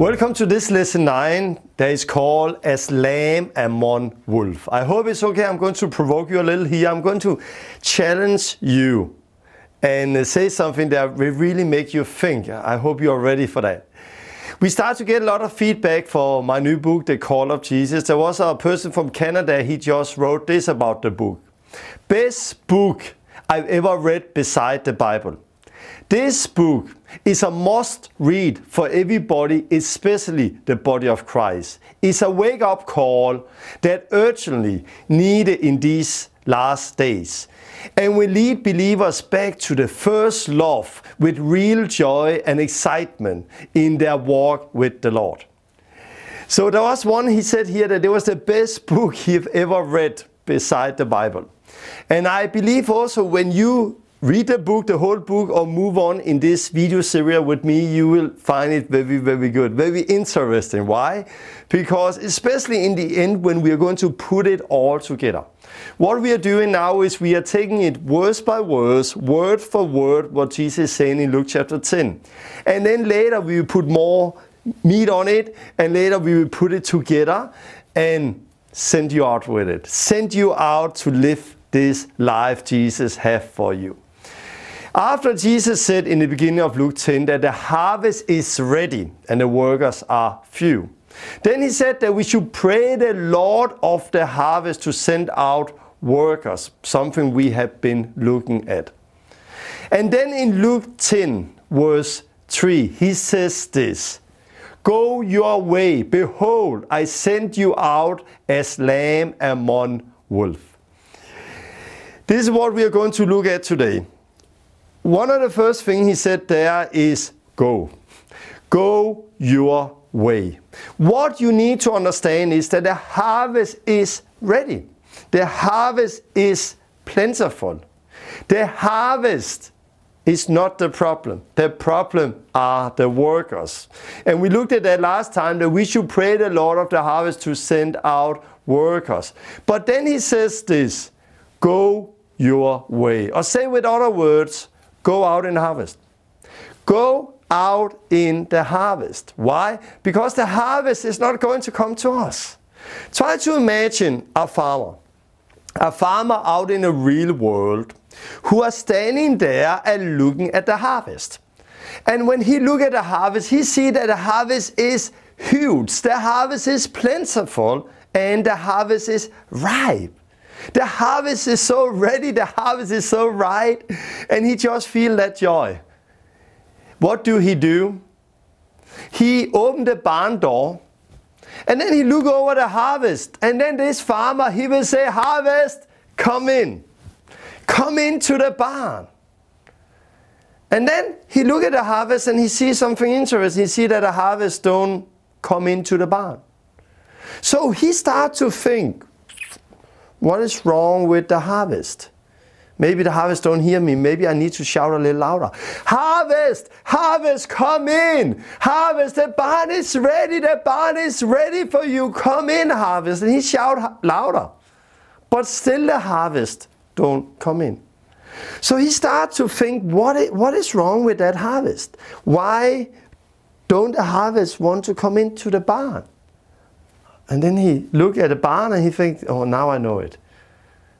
Welcome to this lesson 9 that is called As Lamb Among Wolves. I hope it's okay. I'm going to provoke you a little here. I'm going to challenge you and say something that will really make you think. I hope you are ready for that. We start to get a lot of feedback for my new book, The Call of Jesus. There was a person from Canada, he just wrote this about the book. Best book I've ever read beside the Bible. This book is a must-read for everybody, especially the body of Christ. It's a wake-up call that urgently needed in these last days, and will lead believers back to the first love with real joy and excitement in their walk with the Lord. So there was one, he said here, that it was the best book he've ever read beside the Bible. And I believe also when you read the book, the whole book, or move on in this video series with me, you will find it very, very good, very interesting. Why? Because especially in the end when we are going to put it all together. What we are doing now is we are taking it verse by verse, word for word, what Jesus is saying in Luke chapter 10. And then later we will put more meat on it, and later we will put it together and send you out with it. Send you out to live this life Jesus has for you. After Jesus said in the beginning of Luke 10 that the harvest is ready and the workers are few, then he said that we should pray the Lord of the harvest to send out workers, something we have been looking at. And then in Luke 10 verse 3 he says this: "Go your way, behold, I send you out as lamb among wolves." This is what we are going to look at today. One of the first things he said there is go. Go your way. What you need to understand is that the harvest is ready. The harvest is plentiful. The harvest is not the problem. The problem are the workers. And we looked at that last time, that we should pray the Lord of the harvest to send out workers. But then he says this: go your way. Or say with other words, go out in harvest. Go out in the harvest. Why? Because the harvest is not going to come to us. Try to imagine a farmer. A farmer out in the real world who are standing there and looking at the harvest. And when he looks at the harvest, he sees that the harvest is huge. The harvest is plentiful and the harvest is ripe. The harvest is so ready, the harvest is so ripe, and he just feels that joy. What do? He opened the barn door, and then he looked over the harvest, and then this farmer, he will say, "Harvest, come in. Come into the barn." And then he looked at the harvest, and he sees something interesting. He sees that the harvest don't come into the barn. So he starts to think, what is wrong with the harvest? Maybe the harvest don't hear me. Maybe I need to shout a little louder. "Harvest! Harvest, come in! Harvest, the barn is ready! The barn is ready for you! Come in, harvest!" And he shout louder. But still the harvest don't come in. So he starts to think, what is wrong with that harvest? Why don't the harvest want to come into the barn? And then he looked at the barn and he thinks, "Oh, now I know it.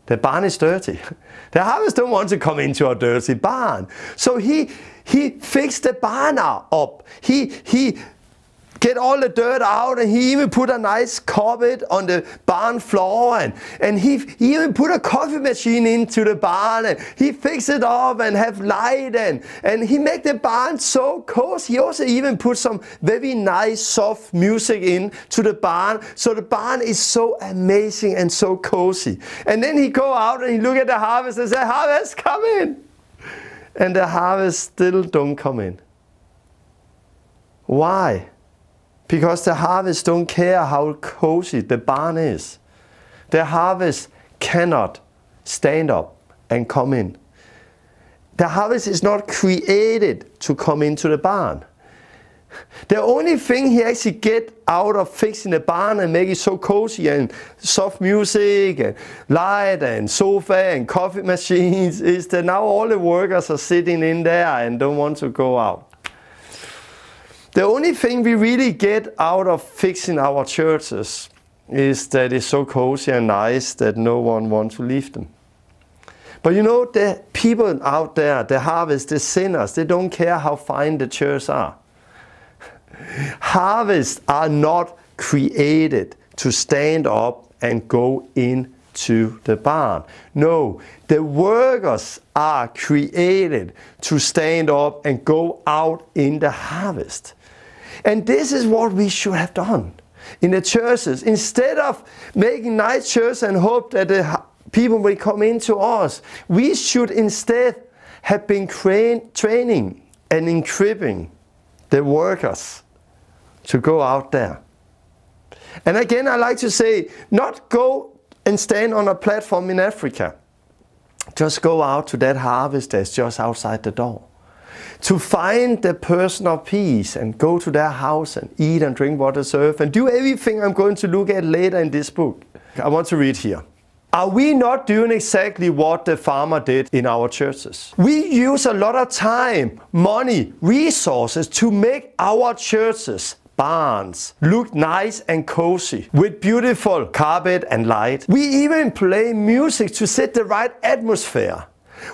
The barn is dirty. The harvest don't want to come into a dirty barn." So he fixed the barn up. He get all the dirt out, and he even put a nice carpet on the barn floor, and he even put a coffee machine into the barn, and he fixed it up and have light, and he made the barn so cozy. He also even put some very nice soft music into the barn, so the barn is so amazing and so cozy. And then he go out and he look at the harvest and say, "Harvest, come in." And the harvest still don't come in. Why? Because the harvest don't care how cozy the barn is. The harvest cannot stand up and come in. The harvest is not created to come into the barn. The only thing he actually gets out of fixing the barn and making it so cozy and soft music and light and sofa and coffee machines is that now all the workers are sitting in there and don't want to go out. The only thing we really get out of fixing our churches is that it's so cozy and nice that no one wants to leave them. But you know, the people out there, the harvest, the sinners, they don't care how fine the churches are. Harvests are not created to stand up and go into the barn. No, the workers are created to stand up and go out in the harvest. And this is what we should have done in the churches. Instead of making nice churches and hope that the people will come into us, we should instead have been training and equipping the workers to go out there. And again, I like to say, not go and stand on a platform in Africa. Just go out to that harvest that's just outside the door. To find the person of peace and go to their house and eat and drink what they serve and do everything I'm going to look at later in this book. I want to read here. Are we not doing exactly what the farmer did in our churches? We use a lot of time, money, resources to make our churches, barns, look nice and cozy with beautiful carpet and light. We even play music to set the right atmosphere.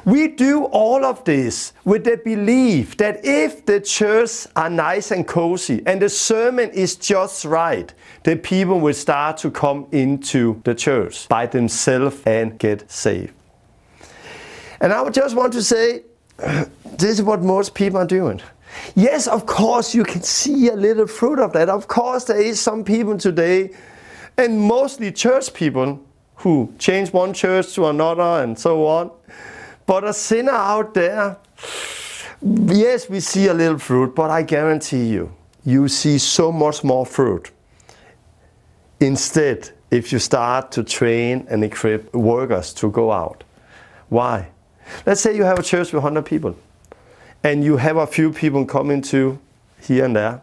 We do all of this with the belief that if the churches are nice and cozy and the sermon is just right, the people will start to come into the church by themselves and get saved. And I would just want to say, this is what most people are doing. Yes, of course, you can see a little fruit of that. Of course, there is some people today, and mostly church people, who change one church to another and so on. But a sinner out there, yes, we see a little fruit, but I guarantee you, you see so much more fruit. Instead, if you start to train and equip workers to go out. Why? Let's say you have a church with 100 people, and you have a few people coming to here and there.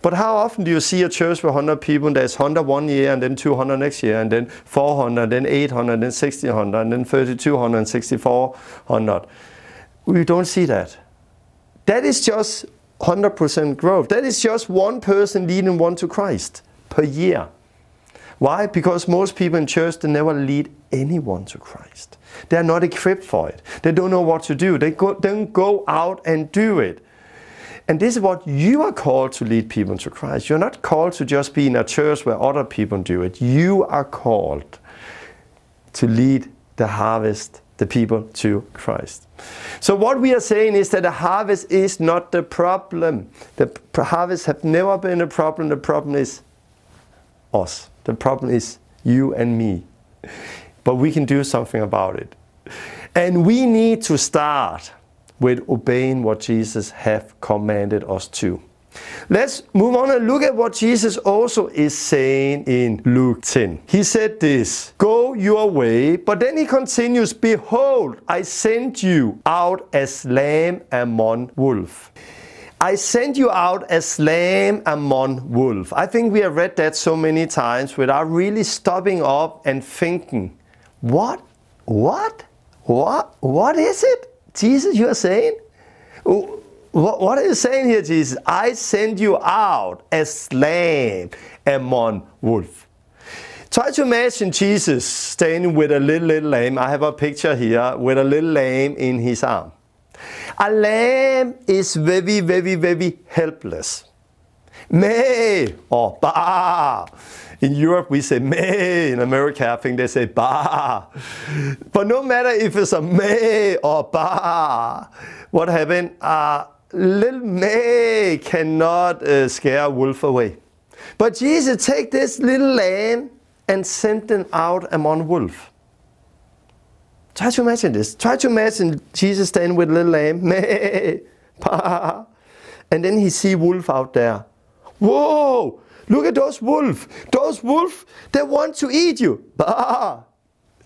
But how often do you see a church with 100 people, and there's 100 one year, and then 200 next year, and then 400, and then 800, and then 1600, and then 3200, and 6400? We don't see that. That is just 100% growth. That is just one person leading one to Christ per year. Why? Because most people in church, they never lead anyone to Christ. They are not equipped for it. They don't know what to do. They don't go out and do it. And this is what you are called to lead people to Christ. You're not called to just be in a church where other people do it. You are called to lead the harvest, the people to Christ. So what we are saying is that the harvest is not the problem. The harvest have never been a problem. The problem is us. The problem is you and me. But we can do something about it. And we need to start with obeying what Jesus have commanded us to. Let's move on and look at what Jesus also is saying in Luke 10. He said this, "Go your way," but then he continues, "Behold, I send you out as lamb among wolves." I send you out as lamb among wolves. I think we have read that so many times without really stopping up and thinking, what is it? Jesus, you are saying? What are you saying here, Jesus? I send you out as lamb among wolves. Try to imagine Jesus standing with a little lamb. I have a picture here with a little lamb in his arm. A lamb is very, very, very helpless. Meh or bah. In Europe we say meh, in America I think they say bah. But no matter if it's a meh or bah, what happened? Little meh cannot scare a wolf away. But Jesus take this little lamb and sent them out among wolves. Try to imagine this. Try to imagine Jesus standing with little lamb, meh, bah, and then he see wolf out there. Whoa! Look at those wolves. Those wolves, they want to eat you. Bah!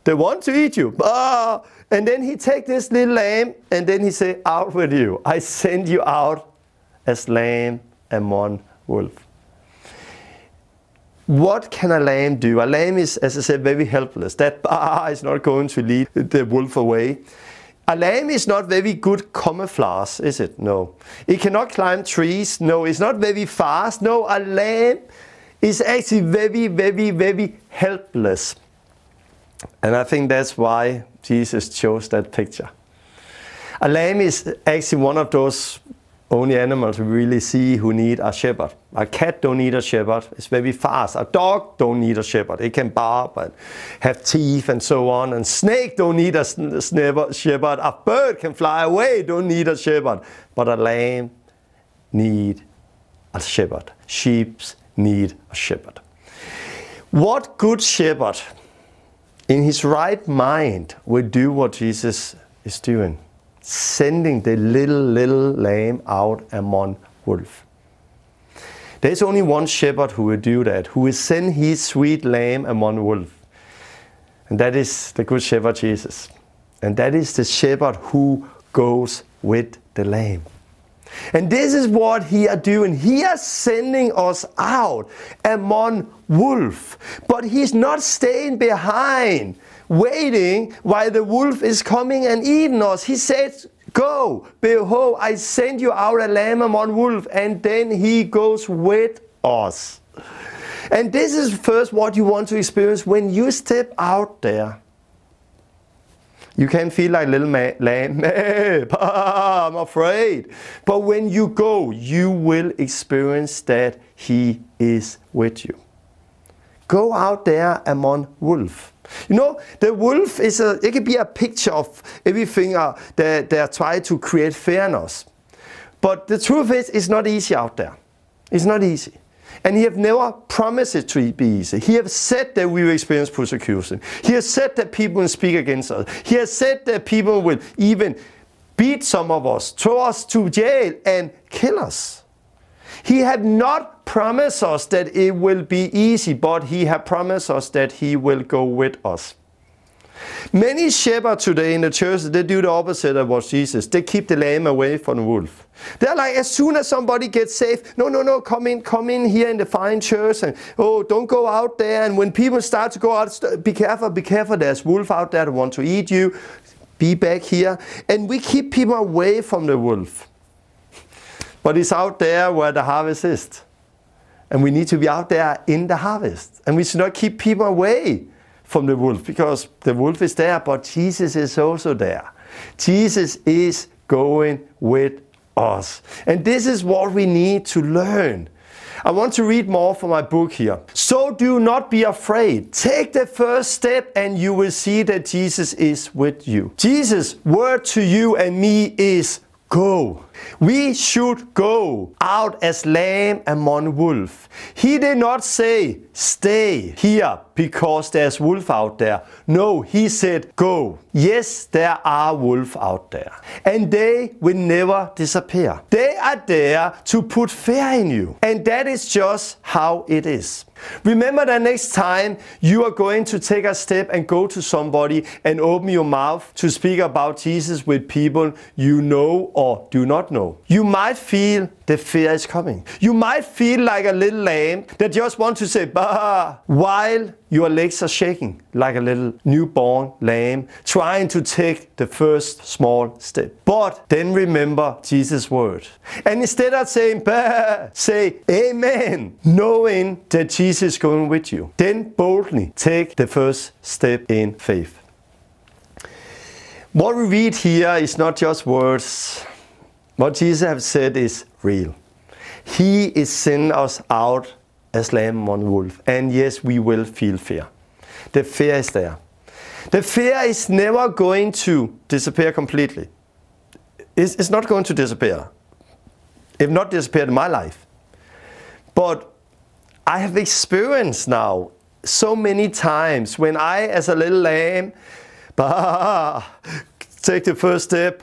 They want to eat you. Bah! And then he take this little lamb and then he say, out with you. I send you out as lamb among wolves. What can a lamb do? A lamb is, as I said, very helpless. That bah is not going to lead the wolf away. Alarm is not very good camouflage, is it? No. It cannot climb trees. No. It's not very fast. No. Alarm is actually very, very, very helpless. And I think that's why Jesus chose that picture. A lamb is actually one of those only animals we really see who need a shepherd. A cat don't need a shepherd. It's very fast. A dog don't need a shepherd. It can bark and have teeth and so on. And snake don't need a shepherd. A bird can fly away. Don't need a shepherd. But a lamb need a shepherd. Sheep need a shepherd. What good shepherd in his right mind will do what Jesus is doing? Sending the little lamb out among wolves. There is only one shepherd who will do that, who will send his sweet lamb among wolves. And that is the good shepherd Jesus. And that is the shepherd who goes with the lamb. And this is what he is doing. He is sending us out among wolves. But he is not staying behind, waiting while the wolf is coming and eating us. He says, go, behold, I send you out a lamb among wolves. And then he goes with us. And this is first what you want to experience when you step out there. You can feel like little lamb, I'm afraid. But when you go, you will experience that he is with you. Go out there among wolves. You know, the wolf is it can be a picture of everything they are trying to create fairness. But the truth is, it's not easy out there. It's not easy. And he have never promised it to be easy. He have said that we will experience persecution. He has said that people will speak against us. He has said that people will even beat some of us, throw us to jail and kill us. He had not promised us that it will be easy, but he had promised us that he will go with us. Many shepherds today in the church, they do the opposite of what Jesus. They keep the lamb away from the wolf. They're like, as soon as somebody gets saved, no, come in here in the fine church, and oh, don't go out there. And when people start to go out, be careful, there's wolf out there that want to eat you. Be back here. And we keep people away from the wolf. But it's out there where the harvest is. And we need to be out there in the harvest. And we should not keep people away from the wolf, because the wolf is there, but Jesus is also there. Jesus is going with us. And this is what we need to learn. I want to read more from my book here. So do not be afraid. Take the first step and you will see that Jesus is with you. Jesus' word to you and me is go. We should go out as lamb among wolves. He did not say, stay here because there's wolf out there. No, he said, go. Yes, there are wolves out there. And they will never disappear. They are there to put fear in you. And that is just how it is. Remember that next time you are going to take a step and go to somebody and open your mouth to speak about Jesus with people you know or do not know. You might feel the fear is coming. You might feel like a little lamb that just wants to say bah, while your legs are shaking like a little newborn lamb trying to take the first small step. But then remember Jesus' word. And instead of saying bah, say amen, knowing that Jesus is going with you. Then boldly take the first step in faith. What we read here is not just words. What Jesus has said is real. He is sending us out as lamb among wolves. And yes, we will feel fear. The fear is there. The fear is never going to disappear completely. It's not going to disappear. It not disappeared in my life. But I have experienced now so many times when I, as a little lamb, bah, take the first step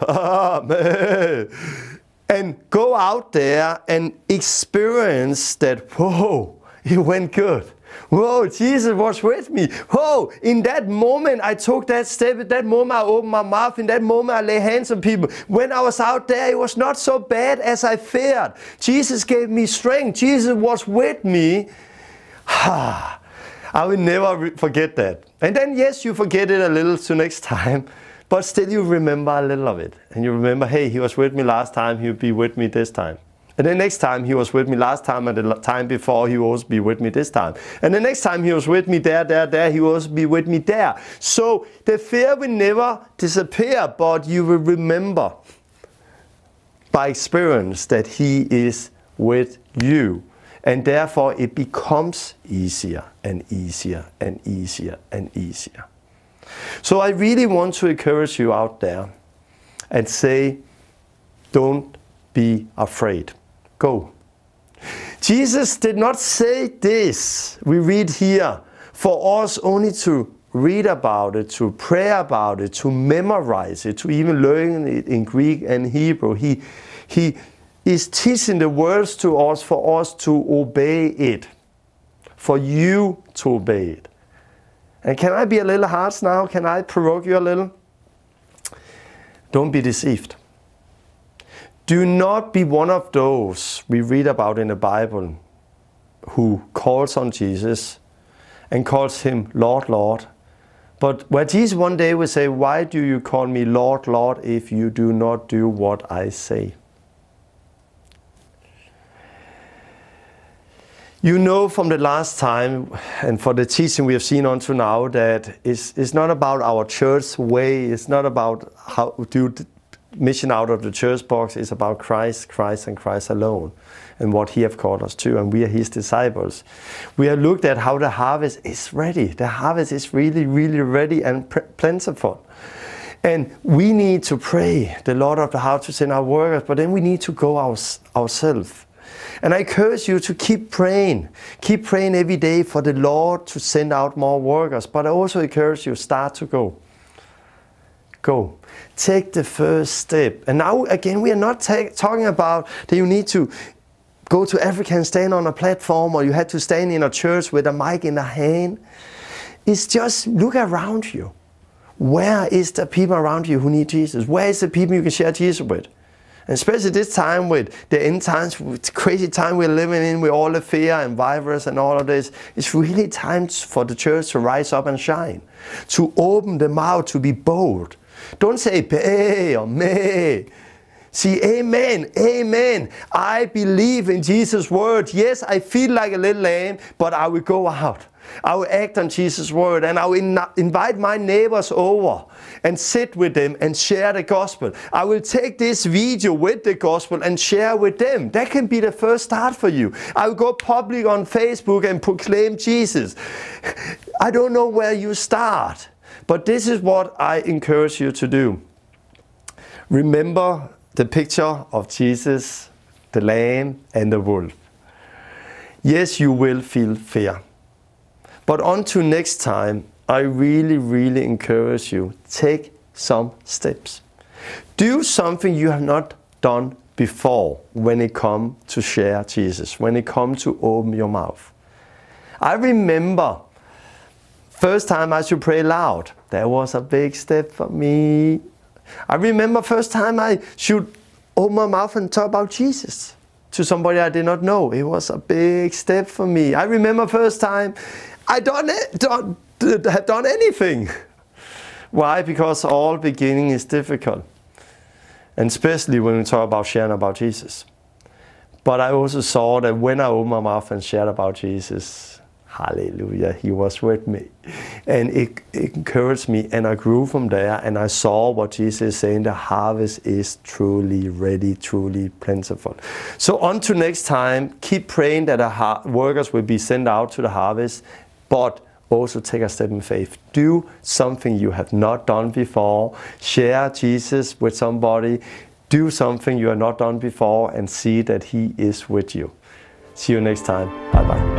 and go out there and experience that, whoa, it went good. Whoa, Jesus was with me. Whoa, in that moment I took that step. At that moment I opened my mouth. In that moment I lay hands on people. When I was out there, it was not so bad as I feared. Jesus gave me strength. Jesus was with me. I will never forget that. And then yes, you forget it a little to next time. But still you remember a little of it. And you remember, hey, he was with me last time, he'll be with me this time. And the next time he was with me last time, and the time before he will also be with me this time. And the next time he was with me there, he will also be with me there. So the fear will never disappear, but you will remember by experience that he is with you. And therefore it becomes easier and easier and easier and easier. So I really want to encourage you out there and say, don't be afraid. Go. Jesus did not say this, we read here, for us only to read about it, to pray about it, to memorize it, to even learn it in Greek and Hebrew. He is teaching the words to us for us to obey it, for you to obey it. And can I be a little harsh now? Can I provoke you a little? Don't be deceived. Do not be one of those we read about in the Bible who calls on Jesus and calls him Lord, Lord. But where Jesus one day will say, why do you call me Lord, Lord, if you do not do what I say? You know from the last time and for the teaching we have seen until now that it's not about our church way, it's not about how do mission out of the church box, it's about Christ, Christ and Christ alone, and what he has called us to, and we are his disciples. We have looked at how the harvest is ready. The harvest is really, really ready and plentiful. And we need to pray the Lord of the harvest to send our workers, but then we need to go ourselves. And I encourage you to keep praying every day for the Lord to send out more workers. But I also encourage you, start to go. Go. Take the first step. And now again, we are not talking about that you need to go to Africa and stand on a platform, or you had to stand in a church with a mic in the hand. It's just look around you. Where is the people around you who need Jesus? Where is the people you can share Jesus with? And especially this time with the end times, with the crazy time we're living in, with all the fear and virus and all of this, it's really time for the church to rise up and shine, to open the mouth, to be bold. Don't say, pay or may. See, amen, amen. I believe in Jesus' word. Yes, I feel like a little lamb, but I will go out. I will act on Jesus' word, and I will invite my neighbors over and sit with them and share the gospel. I will take this video with the gospel and share with them. That can be the first start for you. I will go public on Facebook and proclaim Jesus. I don't know where you start, but this is what I encourage you to do. Remember the picture of Jesus, the lamb and the wolf. Yes, you will feel fear. But on to next time, I really, really encourage you, take some steps. Do something you have not done before when it comes to share Jesus, when it comes to open your mouth. I remember first time I should pray loud. That was a big step for me. I remember first time I should open my mouth and talk about Jesus to somebody I did not know. It was a big step for me. I remember first time I don't have done anything. Why? Because all beginning is difficult. And especially when we talk about sharing about Jesus. But I also saw that when I opened my mouth and shared about Jesus, hallelujah, he was with me. And it encouraged me, and I grew from there, and I saw what Jesus is saying, the harvest is truly ready, truly plentiful. So on to next time, keep praying that the workers will be sent out to the harvest, but also take a step in faith. Do something you have not done before. Share Jesus with somebody. Do something you have not done before and see that he is with you. See you next time. Bye-bye.